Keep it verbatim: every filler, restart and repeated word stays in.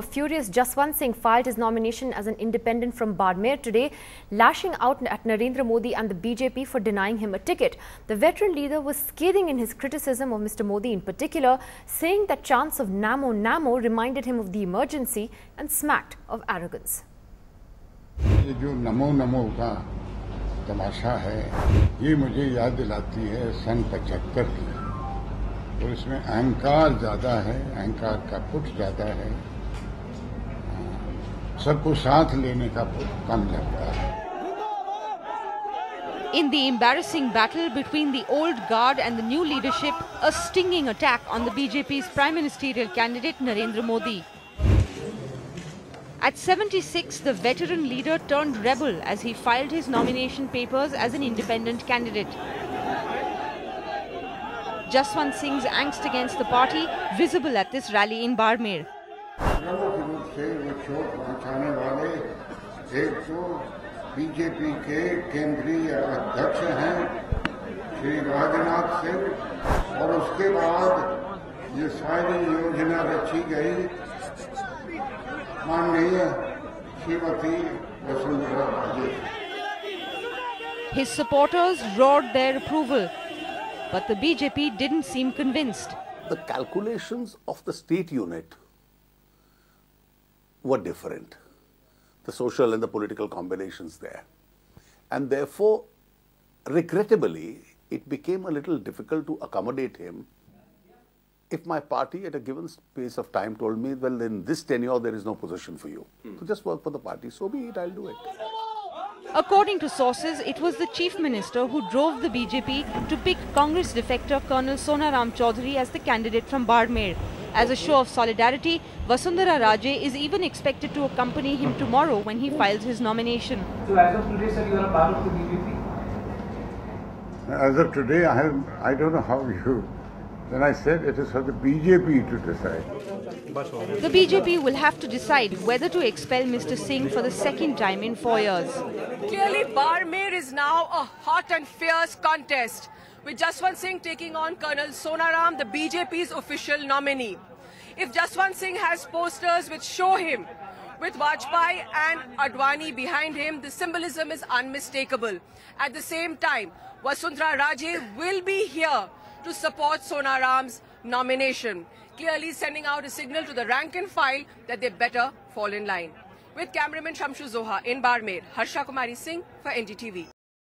Furious, Jaswant Singh filed his nomination as an independent from Barmer today, lashing out at Narendra Modi and the B J P for denying him a ticket. The veteran leader was scathing in his criticism of Mister Modi in particular, saying that chants of NaMo NaMo reminded him of the emergency and smacked of arrogance. ये जो नमो नमो का तमाशा है, ये मुझे याद दिलाती है सन पचहत्तर की, और इसमें अहंकार ज्यादा है, अहंकार का पुट ज्यादा है, सबको साथ लेने का काम लगता है। In the embarrassing battle between the old guard and the new leadership, a stinging attack on the B J P's prime ministerial candidate Narendra Modi. At seventy-six, the veteran leader turned rebel as he filed his nomination papers as an independent candidate. Jaswant Singh's angst against the party visible at this rally in Barmer. से वो चोट पहुंचाने वाले एक तो BJP के केंद्रीय अध्यक्ष हैं श्री राजनाथ सिंह, और उसके बाद ये सारी योजना रची गई माननीय Shrimati Vasundhara Raje. His supporters roared their approval, but the B J P didn't seem convinced. The calculations of the state unit were different, the social and the political combinations there, and therefore regrettably it became a little difficult to accommodate him. If my party at a given space of time told me, well, in this tenure there is no position for you, hmm. so just work for the party, so be it, I'll do it. According to sources, it was the chief minister who drove the B J P to pick Congress defector Colonel Sonaram Chaudhary as the candidate from Barmer. As a show of solidarity, Vasundhara Raje is even expected to accompany him tomorrow when he files his nomination. So as of today, sir, you are a part of the B J P? As of today, I have, I don't know how you... Then I said it is for the B J P to decide. The B J P will have to decide whether to expel Mister Singh for the second time in four years. Clearly, Barmer is now a hot and fierce contest, with Jaswant Singh taking on Colonel Sonaram, the B J P's official nominee. If Jaswant Singh has posters which show him with Vajpayee and Advani behind him, the symbolism is unmistakable. At the same time, Vasundhara Raje will be here to support Sonaram's nomination, clearly sending out a signal to the rank and file that they better fall in line. With cameraman Shamsu Zoha in Barmer, Harsha Kumari Singh for N D T V.